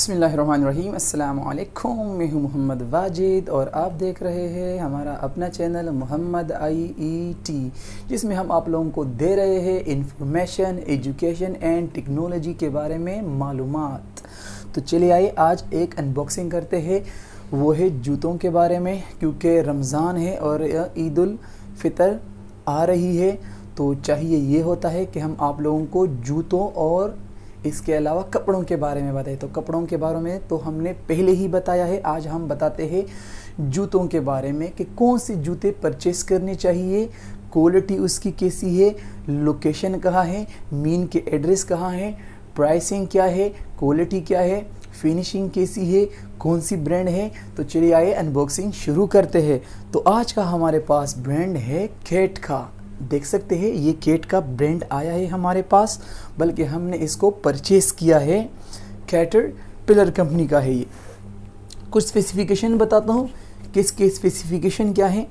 बिस्मिल्लाहिर्रहमानिर्रहीम, अस्सलामु अलैकुम। मैं हूँ मोहम्मद वाजिद और आप देख रहे हैं हमारा अपना चैनल मुहम्मद IET, जिसमें हम आप लोगों को दे रहे हैं इंफॉर्मेशन, एजुकेशन एंड टेक्नोलॉजी के बारे में मालूमात। तो चलिए आइए आज एक अनबॉक्सिंग करते हैं, वो है जूतों के बारे में, क्योंकि रमज़ान है और ईद उल फितर आ रही है। तो चाहिए ये होता है कि हम आप लोगों को जूतों और इसके अलावा कपड़ों के बारे में बताएं। तो कपड़ों के बारे में तो हमने पहले ही बताया है, आज हम बताते हैं जूतों के बारे में कि कौन से जूते परचेस करने चाहिए, क्वालिटी उसकी कैसी है, लोकेशन कहाँ है, मीन के एड्रेस कहाँ है, प्राइसिंग क्या है, क्वालिटी क्या है, फिनिशिंग कैसी है, कौन सी ब्रांड है। तो चलिए आइए अनबॉक्सिंग शुरू करते हैं। तो आज का हमारे पास ब्रांड है कैट का, देख सकते हैं ये कैट का ब्रांड आया है हमारे पास, बल्कि हमने इसको परचेस किया है, कैटरपिलर कंपनी का है ये। कुछ स्पेसिफिकेशन बताता हूँ, किसके स्पेसिफिकेशन क्या है।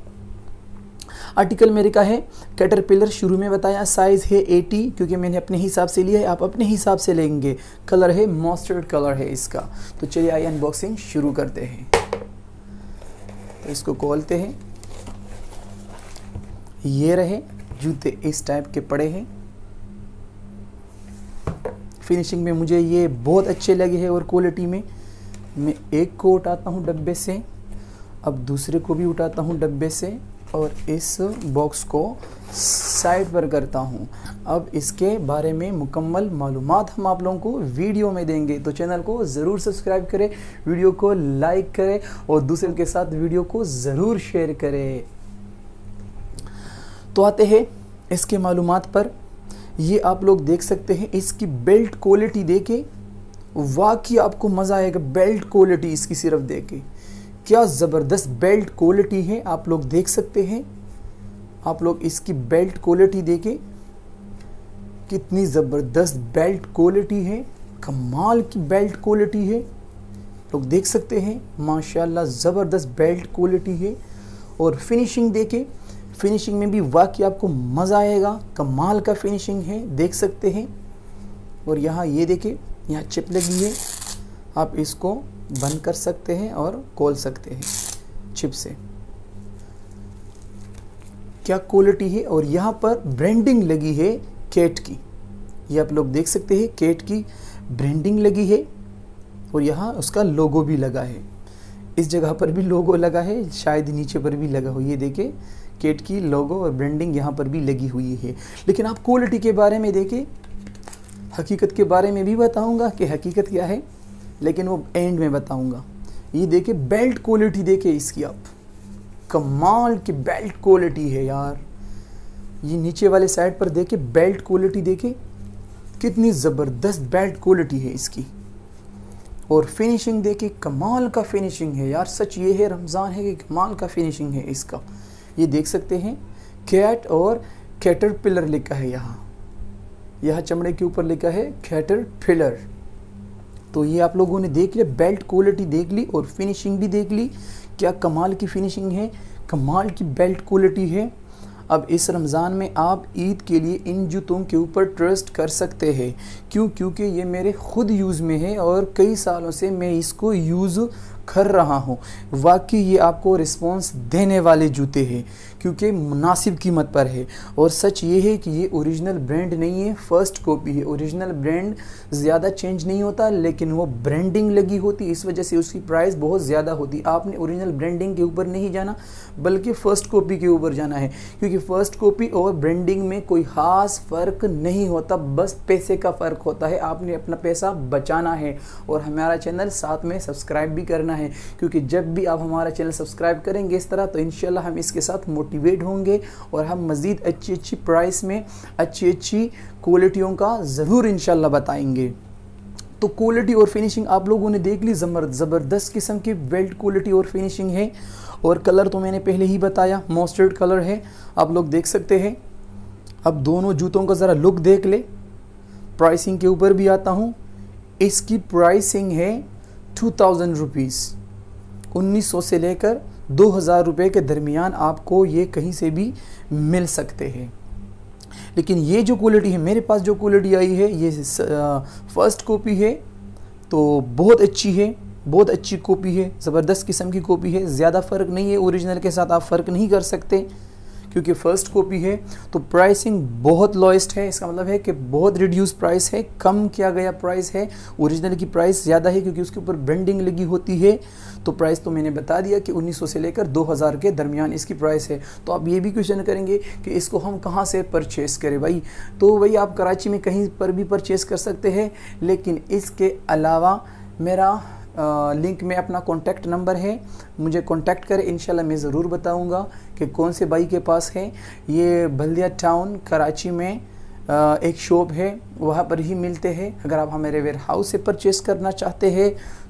आर्टिकल मेरे का है कैटरपिलर, शुरू में बताया साइज़ है 80, क्योंकि मैंने अपने हिसाब से लिया है, आप अपने हिसाब से लेंगे। कलर है मस्टर्ड कलर है इसका। तो चलिए आइए अनबॉक्सिंग शुरू करते हैं। तो इसको खोलते हैं, ये रहे जूते इस टाइप के पड़े हैं। फिनिशिंग में मुझे ये बहुत अच्छे लगे हैं और क्वालिटी में। मैं एक को उठाता हूँ डब्बे से, अब दूसरे को भी उठाता हूँ डब्बे से और इस बॉक्स को साइड पर करता हूँ। अब इसके बारे में मुकम्मल मालूमात हम आप लोगों को वीडियो में देंगे। तो चैनल को ज़रूर सब्सक्राइब करें, वीडियो को लाइक करें और दूसरे के साथ वीडियो को ज़रूर शेयर करें। तो आते हैं इसके मालूमात पर। ये आप लोग देख सकते हैं, इसकी बेल्ट क्वालिटी देखे वाकई आपको मज़ा आएगा। बेल्ट क्वालिटी इसकी सिर्फ देखे क्या ज़बरदस्त बेल्ट क्वालिटी है, आप लोग देख सकते हैं। आप लोग इसकी बेल्ट क्वालिटी देखे कितनी ज़बरदस्त बेल्ट क्वालिटी है, कमाल की बेल्ट क्वालिटी है। लोग देख सकते हैं माशाल्लाह ज़बरदस्त बेल्ट क्वालिटी है। और फिनिशिंग देखे, फिनिशिंग में भी वाकई आपको मज़ा आएगा, कमाल का फिनिशिंग है, देख सकते हैं। और यहाँ ये देखें, यहाँ चिप लगी है, आप इसको बंद कर सकते हैं और खोल सकते हैं चिप से। क्या क्वालिटी है। और यहाँ पर ब्रांडिंग लगी है कैट की, ये आप लोग देख सकते हैं कैट की ब्रांडिंग लगी है और यहाँ उसका लोगो भी लगा है। इस जगह पर भी लोगो लगा है, शायद नीचे पर भी लगा हो। ये देखें कैट की लोगो और ब्रांडिंग यहाँ पर भी लगी हुई है। लेकिन आप क्वालिटी के बारे में देखें, हकीकत के बारे में भी बताऊँगा कि हकीकत क्या है, लेकिन वो एंड में बताऊँगा। ये देखे बेल्ट क्वालिटी देखे इसकी, आप कमाल की बेल्ट क्वालिटी है यार। ये नीचे वाले साइड पर देखे बेल्ट क्वालिटी देखे कितनी ज़बरदस्त बेल्ट क्वालिटी है इसकी। और फिनिशिंग देखे कमाल का फिनिशिंग है यार, सच ये है रमज़ान है कि कमाल का फिनिशिंग है इसका। ये देख सकते हैं कैट और कैटरपिलर लिखा है यहाँ, यह चमड़े के ऊपर लिखा है कैटरपिलर। तो ये आप लोगों ने देख लिया, बेल्ट क्वालिटी देख ली और फिनिशिंग भी देख ली, क्या कमाल की फिनिशिंग है, कमाल की बेल्ट क्वालिटी है। अब इस रमज़ान में आप ईद के लिए इन जूतों के ऊपर ट्रस्ट कर सकते हैं। क्यों? क्योंकि ये मेरे ख़ुद यूज़ में है और कई सालों से मैं इसको यूज़ कर रहा हूँ। वाकई ये आपको रिस्पॉन्स देने वाले जूते हैं, क्योंकि मुनासिब कीमत पर है। और सच ये है कि ये ओरिजिनल ब्रांड नहीं है, फ़र्स्ट कॉपी है। ओरिजिनल ब्रांड ज़्यादा चेंज नहीं होता, लेकिन वो ब्रांडिंग लगी होती, इस वजह से उसकी प्राइस बहुत ज़्यादा होती। आपने ओरिजिनल ब्रांडिंग के ऊपर नहीं जाना, बल्कि फ़र्स्ट कॉपी के ऊपर जाना है, क्योंकि फ़र्स्ट कॉपी और ब्रांडिंग में कोई ख़ास फ़र्क नहीं होता, बस पैसे का फ़र्क होता है। आपने अपना पैसा बचाना है और हमारा चैनल साथ में सब्सक्राइब भी करना है, क्योंकि जब भी आप हमारा चैनल सब्सक्राइब करेंगे इस तरह, तो इंशाल्लाह हम इसके साथ मोटिवेट होंगे और हम मज़ीद अच्छी अच्छी प्राइस में अच्छी अच्छी क्वालिटियों का ज़रूर इंशाल्लाह बताएंगे। तो क्वालिटी और फिनिशिंग आप लोगों ने देख ली, ज़बरदस्त किस्म की बेल्ट क्वालिटी और फिनिशिंग है। और कलर तो मैंने पहले ही बताया मस्टर्ड कलर है, आप लोग देख सकते हैं। अब दोनों जूतों का ज़रा लुक देख ले। प्राइसिंग के ऊपर भी आता हूँ, इसकी प्राइसिंग है 2000 रुपीज़, 1900 से लेकर 2000 रुपये के दरमियान आपको ये कहीं से भी मिल सकते हैं। लेकिन ये जो क्वालिटी है, मेरे पास जो क्वालिटी आई है, ये फर्स्ट कॉपी है, तो बहुत अच्छी है, बहुत अच्छी कॉपी है, ज़बरदस्त किस्म की कॉपी है। ज़्यादा फ़र्क नहीं है ओरिजिनल के साथ, आप फ़र्क नहीं कर सकते क्योंकि फ़र्स्ट कॉपी है। तो प्राइसिंग बहुत लॉएस्ट है, इसका मतलब है कि बहुत रिड्यूस प्राइस है, कम किया गया प्राइस है। ओरिजिनल की प्राइस ज़्यादा है क्योंकि उसके ऊपर ब्रांडिंग लगी होती है। तो प्राइस तो मैंने बता दिया कि 1900 से लेकर 2000 के दरमियान इसकी प्राइस है। तो आप ये भी क्वेश्चन करेंगे कि इसको हम कहाँ से परचेस करें भाई? तो भाई आप कराची में कहीं पर भी परचेस कर सकते हैं, लेकिन इसके अलावा मेरा लिंक में अपना कॉन्टैक्ट नंबर है, मुझे कॉन्टैक्ट करें। इंशाल्लाह मैं ज़रूर बताऊंगा कि कौन से भाई के पास है। ये बल्दिया टाउन कराची में एक शॉप है, वहाँ पर ही मिलते हैं। अगर आप हमारे वेयर हाउस से परचेस करना चाहते हैं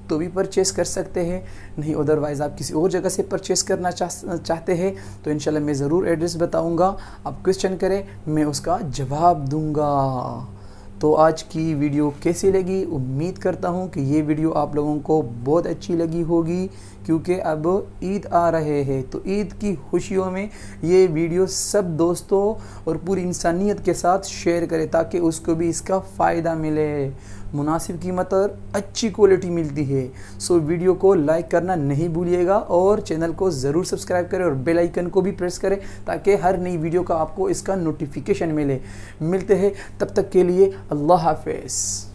तो भी परचेस कर सकते हैं, नहीं अदरवाइज़ आप किसी और जगह से परचेस करना चाहते हैं तो इंशाल्लाह मैं ज़रूर एड्रेस बताऊँगा। आप क्वेश्चन करें, मैं उसका जवाब दूँगा। तो आज की वीडियो कैसी लगी? उम्मीद करता हूं कि ये वीडियो आप लोगों को बहुत अच्छी लगी होगी, क्योंकि अब ईद आ रहे हैं। तो ईद की खुशियों में ये वीडियो सब दोस्तों और पूरी इंसानियत के साथ शेयर करें, ताकि उसको भी इसका फ़ायदा मिले। मुनासिब कीमत और अच्छी क्वालिटी मिलती है। सो वीडियो को लाइक करना नहीं भूलिएगा और चैनल को ज़रूर सब्सक्राइब करें और बेल आइकन को भी प्रेस करें, ताकि हर नई वीडियो का आपको इसका नोटिफिकेशन मिले। मिलते हैं, तब तक के लिए अल्लाह हाफ़िज़।